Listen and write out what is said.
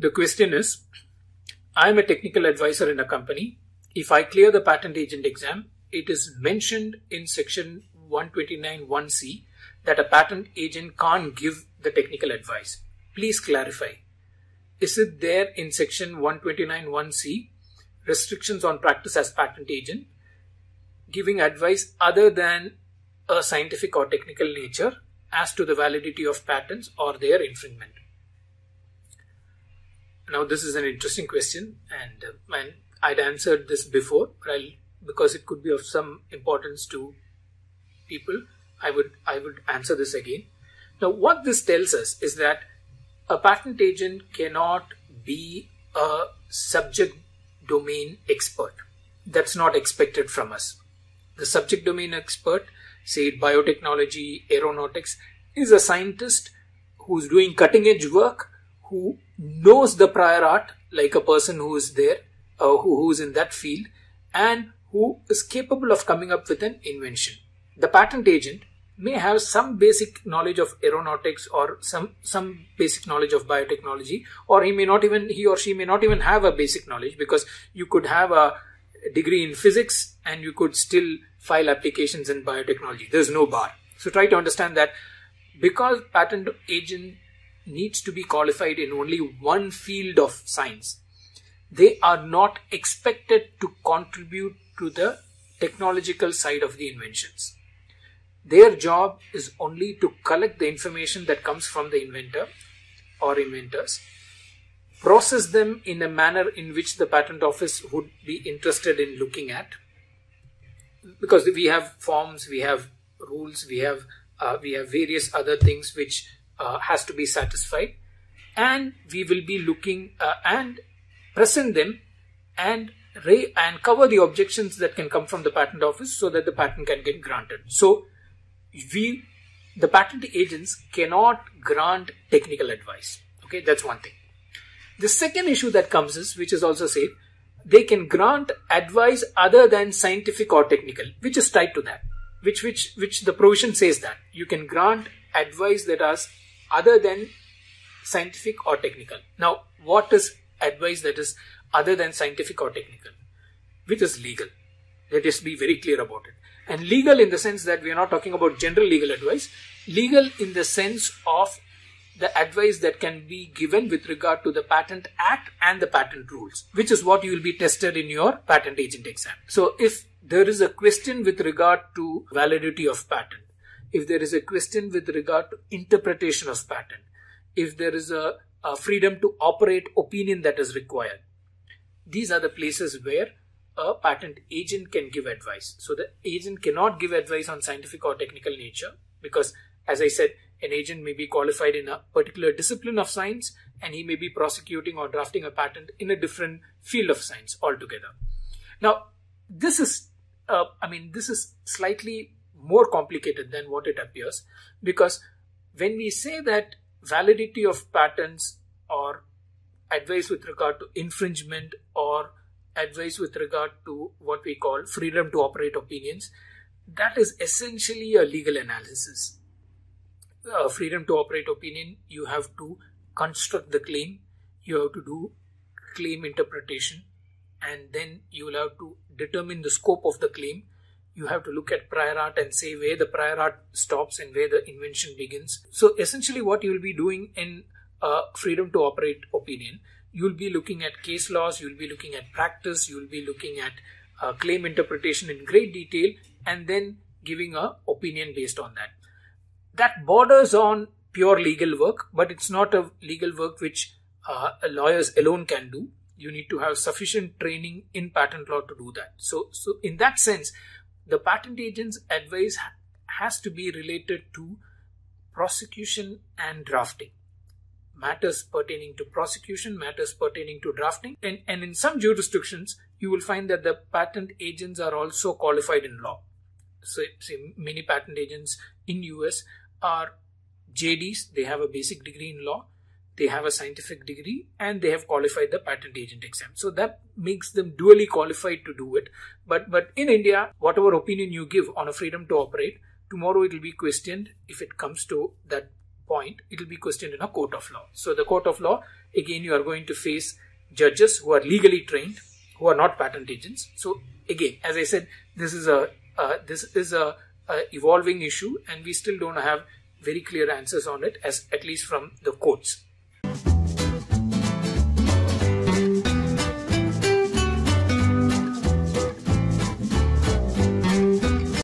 The question is, I am a technical advisor in a company. If I clear the patent agent exam, it is mentioned in section 129(1)(c) that a patent agent can't give the technical advice. Please clarify. Is it there in section 129(1)(c), restrictions on practice as patent agent, giving advice other than a scientific or technical nature as to the validity of patents or their infringement? Now, this is an interesting question, and I'd answered this before, but because it could be of some importance to people, I would answer this again. Now, what this tells us is that a patent agent cannot be a subject domain expert. That's not expected from us. The subject domain expert, say biotechnology, aeronautics, is a scientist who's doing cutting edge work, who knows the prior art like a person who is there, who's in that field, and who is capable of coming up with an invention. The patent agent may have some basic knowledge of aeronautics or some basic knowledge of biotechnology, or he or she may not even have a basic knowledge, because you could have a degree in physics and you could still file applications in biotechnology. There's no bar. So try to understand that because patent agent needs to be qualified in only one field of science, they are not expected to contribute to the technological side of the inventions. Their job is only to collect the information that comes from the inventor or inventors, process them in a manner in which the patent office would be interested in looking at, because we have forms, we have rules, we have various other things which has to be satisfied, and we will be looking and present them and cover the objections that can come from the patent office so that the patent can get granted. So the patent agents cannot grant technical advice. Okay, that's one thing. The second issue that comes is, which is also said, they can grant advice other than scientific or technical, which is tied to that, which the provision says that you can grant advice that is other than scientific or technical. Now, what is advice that is other than scientific or technical, which is legal? Let us be very clear about it. And legal in the sense that we are not talking about general legal advice, legal in the sense of the advice that can be given with regard to the Patent Act and the patent rules, which is what you will be tested in your patent agent exam. So if there is a question with regard to validity of patent, if there is a question with regard to interpretation of patent, if there is a freedom to operate opinion that is required, these are the places where a patent agent can give advice. So the agent cannot give advice on scientific or technical nature because, as I said, an agent may be qualified in a particular discipline of science and he may be prosecuting or drafting a patent in a different field of science altogether. Now, this is slightly more complicated than what it appears, because when we say that validity of patents or advice with regard to infringement or advice with regard to what we call freedom to operate opinions, that is essentially a legal analysis. Freedom to operate opinion, you have to construct the claim, you have to do claim interpretation, and then you will have to determine the scope of the claim. You have to look at prior art and say where the prior art stops and where the invention begins. So essentially what you will be doing in freedom to operate opinion, you will be looking at case laws, you will be looking at practice, you will be looking at claim interpretation in great detail, and then giving an opinion based on that. That borders on pure legal work, but it's not a legal work which lawyers alone can do. You need to have sufficient training in patent law to do that. So in that sense, the patent agent's advice has to be related to prosecution and drafting. Matters pertaining to prosecution, matters pertaining to drafting. And in some jurisdictions, you will find that the patent agents are also qualified in law. So many patent agents in US are JDs. They have a basic degree in law, they have a scientific degree, and they have qualified the patent agent exam. So that makes them dually qualified to do it. But in India, whatever opinion you give on a freedom to operate, tomorrow it will be questioned if it comes to that point, it will be questioned in a court of law. So the court of law, again, you are going to face judges who are legally trained, who are not patent agents. So again, as I said, this is a evolving issue, and we still don't have very clear answers on it, as at least from the courts.